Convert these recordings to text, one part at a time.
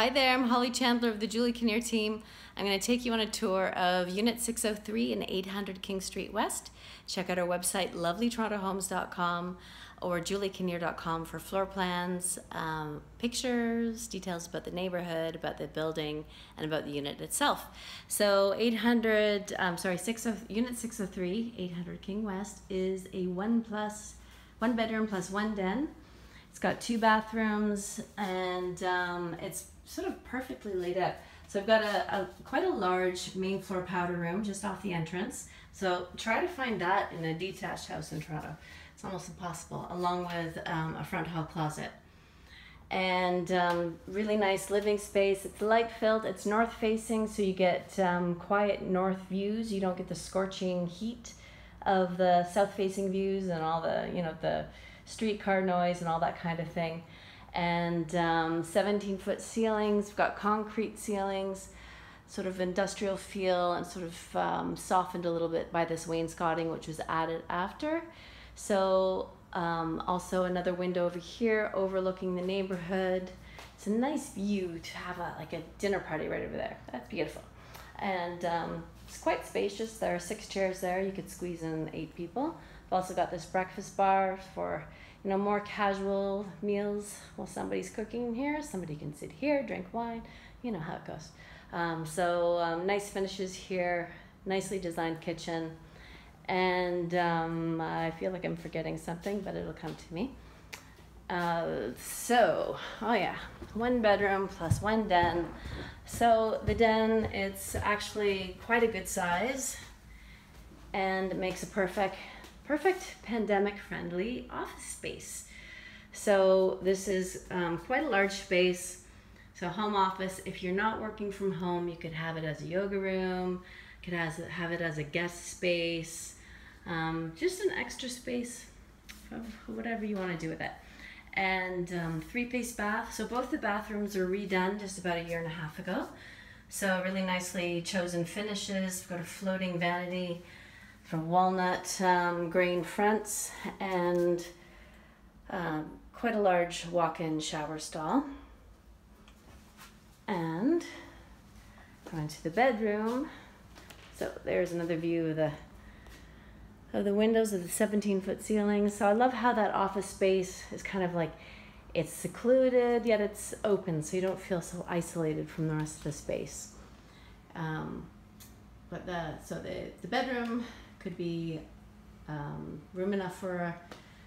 Hi there, I'm Holly Chandler of the Julie Kinnear team. I'm going to take you on a tour of Unit 603 and 800 King Street West. Check out our website, lovelytorontohomes.com or juliekinnear.com for floor plans, pictures, details about the neighborhood, about the building, and about the unit itself. So Unit 603, 800 King West is a one bedroom plus one den. It's got two bathrooms and it's sort of perfectly laid out. So I've got quite a large main floor powder room just off the entrance. So try to find that in a detached house in Toronto. It's almost impossible, along with a front hall closet. And really nice living space. It's light filled, it's north facing, so you get quiet north views. You don't get the scorching heat of the south facing views and all the, you know, the streetcar noise and all that kind of thing. And 17-foot ceilings. We've got concrete ceilings, sort of industrial feel, and sort of softened a little bit by this wainscoting, which was added after. So also another window over here overlooking the neighborhood. It's a nice view to have like a dinner party right over there. That's beautiful. And it's quite spacious. There are 6 chairs there. You could squeeze in 8 people. We've also got this breakfast bar for, you know, more casual meals. While somebody's cooking here, somebody can sit here, drink wine. You know how it goes. Nice finishes here, nicely designed kitchen. And I feel like I'm forgetting something, but it'll come to me. One bedroom plus one den. So the den, it's actually quite a good size and it makes a perfect pandemic friendly office space. So this is quite a large space. So home office, if you're not working from home, you could have it as a yoga room, could have it as a guest space, just an extra space, whatever you want to do with it. And 3-piece bath. So both the bathrooms were redone just about a year and a half ago. So really nicely chosen finishes. We've got a floating vanity for walnut grain fronts and quite a large walk-in shower stall. And going to the bedroom. So there's another view of the windows of the 17-foot ceilings. So I love how that office space is kind of like, it's secluded, yet it's open, so you don't feel so isolated from the rest of the space. So the bedroom could be room enough for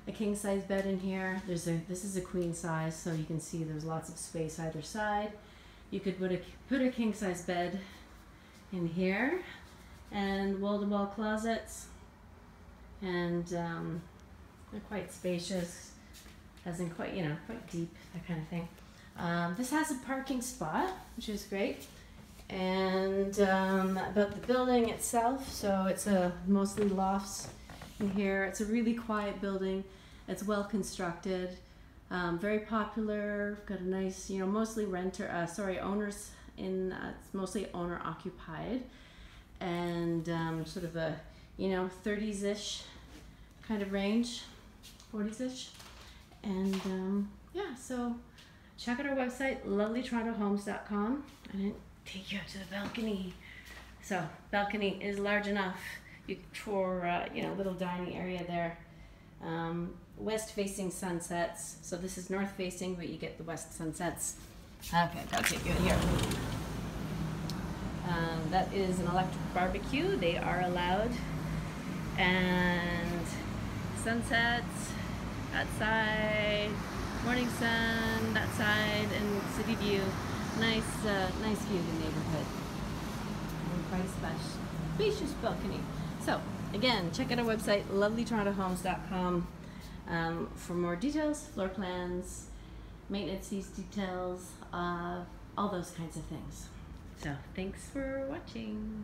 a king-size bed in here. This is a queen size, so you can see there's lots of space either side. You could put a king-size bed in here, and wall-to-wall closets. And they're quite spacious, as in quite, you know, quite deep, that kind of thing. This has a parking spot, which is great. And about the building itself, so it's mostly lofts in here. It's a really quiet building. It's well constructed, very popular. Got a nice, you know, mostly owners in. It's mostly owner occupied, and sort of a, you know, 30s-ish kind of range, 40s-ish. And yeah, so check out our website, lovelytorontohomes.com. I didn't take you out to the balcony. So balcony is large enough for, you know, little dining area there. West-facing sunsets. So this is north-facing, but you get the west sunsets. Okay, I'll take you in here. That is an electric barbecue. They are allowed. And sunsets, that side, morning sun, that side, and city view. Nice view of the neighborhood. And quite a spacious balcony. So again, check out our website, lovelytorontohomes.com, for more details, floor plans, maintenance details, all those kinds of things. So thanks for watching.